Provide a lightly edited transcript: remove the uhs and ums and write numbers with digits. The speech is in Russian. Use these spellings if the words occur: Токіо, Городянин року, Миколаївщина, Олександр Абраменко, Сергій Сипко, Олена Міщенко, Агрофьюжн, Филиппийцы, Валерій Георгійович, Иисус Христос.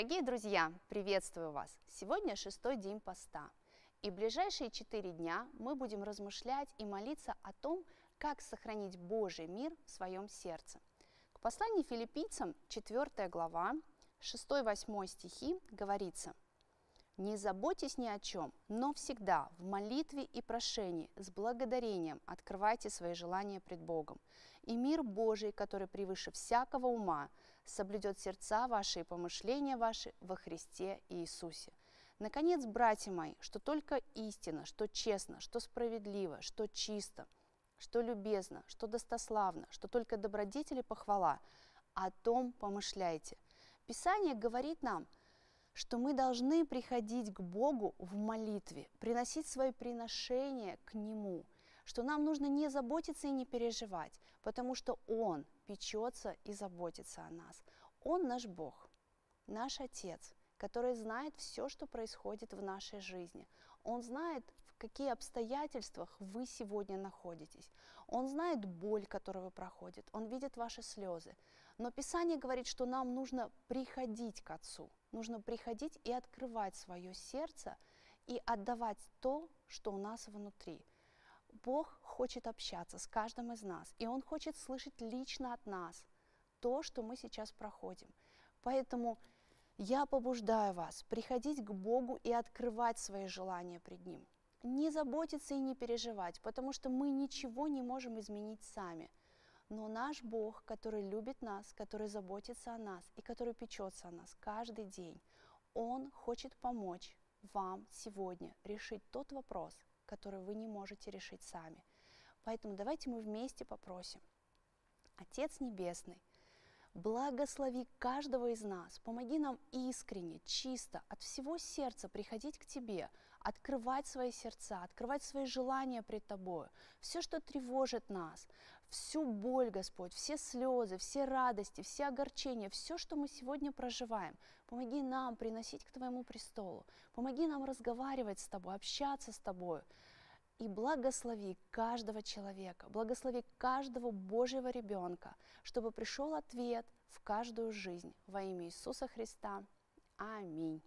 Дорогие друзья, приветствую вас! Сегодня 6-й день поста, и ближайшие 4 дня мы будем размышлять и молиться о том, как сохранить Божий мир в своем сердце. К посланию филиппийцам 4 глава, 6-8 стихи говорится: «Не заботьтесь ни о чем, но всегда в молитве и прошении с благодарением открывайте свои желания пред Богом, и мир Божий, который превыше всякого ума, соблюдет сердца ваши и помышления ваши во Христе Иисусе». Наконец, братья мои, что только истина, что честно, что справедливо, что чисто, что любезно, что достославно, что только добродетели похвала, о том помышляйте. Писание говорит нам, что мы должны приходить к Богу в молитве, приносить свои приношения к Нему, что нам нужно не заботиться и не переживать, потому что Он печется и заботится о нас. Он наш Бог, наш Отец, который знает все, что происходит в нашей жизни. Он знает, в каких обстоятельствах вы сегодня находитесь. Он знает боль, которую вы проходите. Он видит ваши слезы. Но Писание говорит, что нам нужно приходить к Отцу. Нужно приходить и открывать свое сердце, и отдавать то, что у нас внутри. Бог хочет общаться с каждым из нас, и Он хочет слышать лично от нас то, что мы сейчас проходим. Поэтому я побуждаю вас приходить к Богу и открывать свои желания пред Ним. Не заботиться и не переживать, потому что мы ничего не можем изменить сами. Но наш Бог, который любит нас, который заботится о нас и который печется о нас каждый день, Он хочет помочь вам сегодня решить тот вопрос, который вы не можете решить сами. Поэтому давайте мы вместе попросим: Отец Небесный, благослови каждого из нас, помоги нам искренне, чисто, от всего сердца приходить к Тебе, открывать свои сердца, открывать свои желания пред Тобою, все, что тревожит нас, всю боль, Господь, все слезы, все радости, все огорчения, все, что мы сегодня проживаем, помоги нам приносить к Твоему престолу, помоги нам разговаривать с Тобой, общаться с Тобой. И благослови каждого человека, благослови каждого Божьего ребенка, чтобы пришел ответ в каждую жизнь. Во имя Иисуса Христа. Аминь.